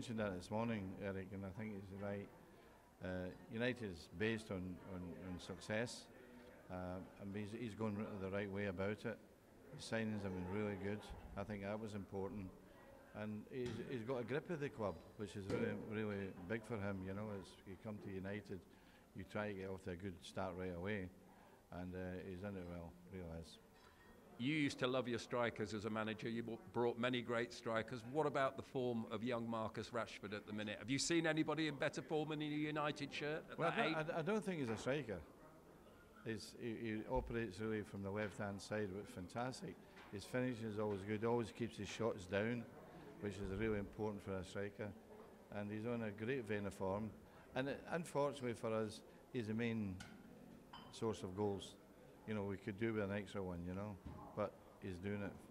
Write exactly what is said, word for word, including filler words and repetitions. mentioned that this morning, Eric, and I think it's right. Uh, United is based on, on, on success. Uh, and he's, he's going the right way about it. His signings have been really good. I think that was important. And he's, he's got a grip of the club, which is really, really big for him. You know, as you come to United, you try to get off to a good start right away. And uh, he's done it well, realise. You used to love your strikers as a manager. You brought many great strikers. What about the form of young Marcus Rashford at the minute? Have you seen anybody in better form in a United shirt at well, that I, don't, I, I don't think he's a striker. He's, he, he operates really from the left-hand side, which is fantastic. His finishing is always good. Always keeps his shots down, which is really important for a striker. And he's on a great vein of form. And it, unfortunately for us, he's the main source of goals. You know, we could do with an extra one, you know, but he's doing it.